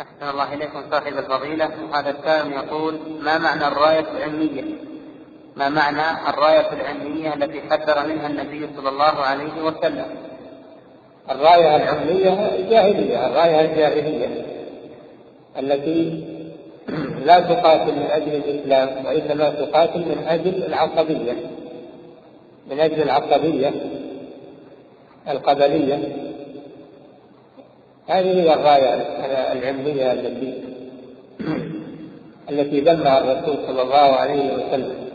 أحسن الله إليكم صاحب الفضيلة. هذا السائل يقول: ما معنى الراية العلمية؟ ما معنى الراية العلمية التي حذر منها النبي صلى الله عليه وسلم؟ الراية العلمية الجاهلية، الراية الجاهلية التي لا تقاتل من أجل الإسلام، وإنما تقاتل من أجل العصبية، من أجل العصبية القبلية. هذه هي الراية العلمية التي ذمها الرسول صلى الله عليه وسلم.